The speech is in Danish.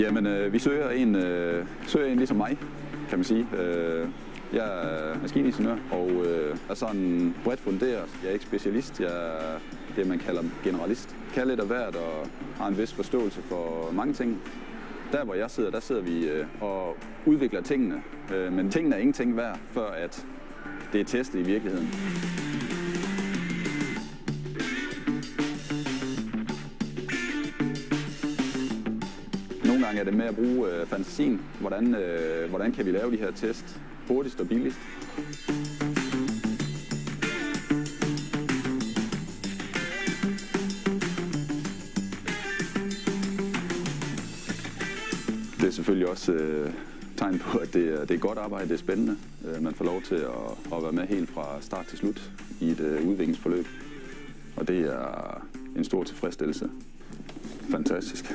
Jamen, vi søger en ligesom mig, kan man sige. Jeg er maskiningeniør og er sådan bredt funderet. Jeg er ikke specialist, jeg er det, man kalder generalist. Kan lidt af hvert og har en vis forståelse for mange ting. Der, hvor jeg sidder, der sidder vi og udvikler tingene. Men tingene er ingenting værd, før at det er testet i virkeligheden. Nogle gange er det med at bruge fantasien. Hvordan kan vi lave de her test hurtigst og billigst? Det er selvfølgelig også tegn på, at det er godt arbejde, det er spændende. Man får lov til at være med helt fra start til slut i et udviklingsforløb. Og det er en stor tilfredsstillelse. Fantastisk.